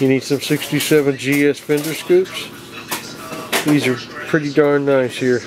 You need some 67 GS fender scoops. These are pretty darn nice here.